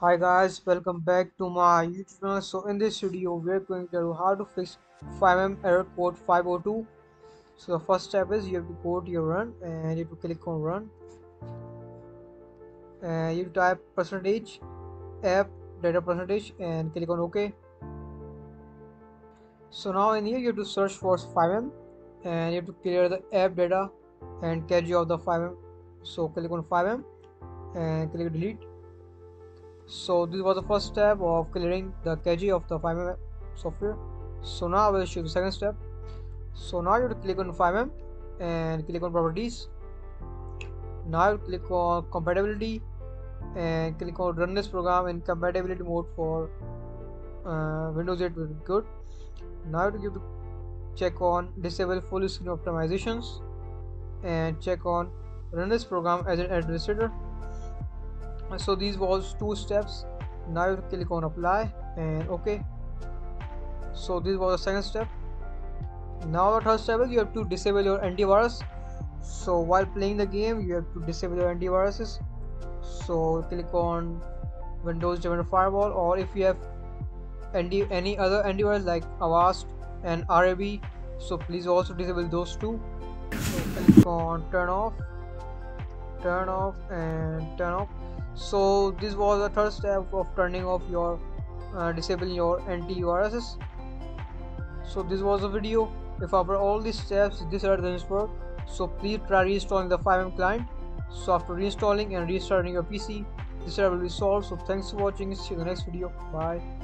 Hi guys, welcome back to my YouTube channel. So in this video we are going to tell you how to fix FiveM error code 502. So the first step is you have to go to your run and you have to click on run and you type %app data% and click on OK. So now in here you have to search for FiveM and you have to clear the app data and cache of the FiveM. So click on FiveM and click delete. So this was the first step of clearing the cache of the FiveM software. So now I will show you the second step. So now you have to click on FiveM and click on properties. Now you click on compatibility and click on run this program in compatibility mode for Windows 8 will be good. Now you have to check on disable full screen optimizations and check on run this program as an administrator. So these was two steps. Now you click on apply and OK. So this was the second step. Now the third step is you have to disable your antivirus. So while playing the game you have to disable your antiviruses. So click on Windows Defender Firewall, or if you have any other antivirus like Avast and RAB, so please also disable those two. So click on turn off and turn off. So this was the third step of turning off your disabling your antiviruses. So this was the video. If after all these steps this error doesn't work, so please try reinstalling the FiveM client. So after reinstalling and restarting your PC, this error will be solved. So thanks for watching. See you in the next video. Bye.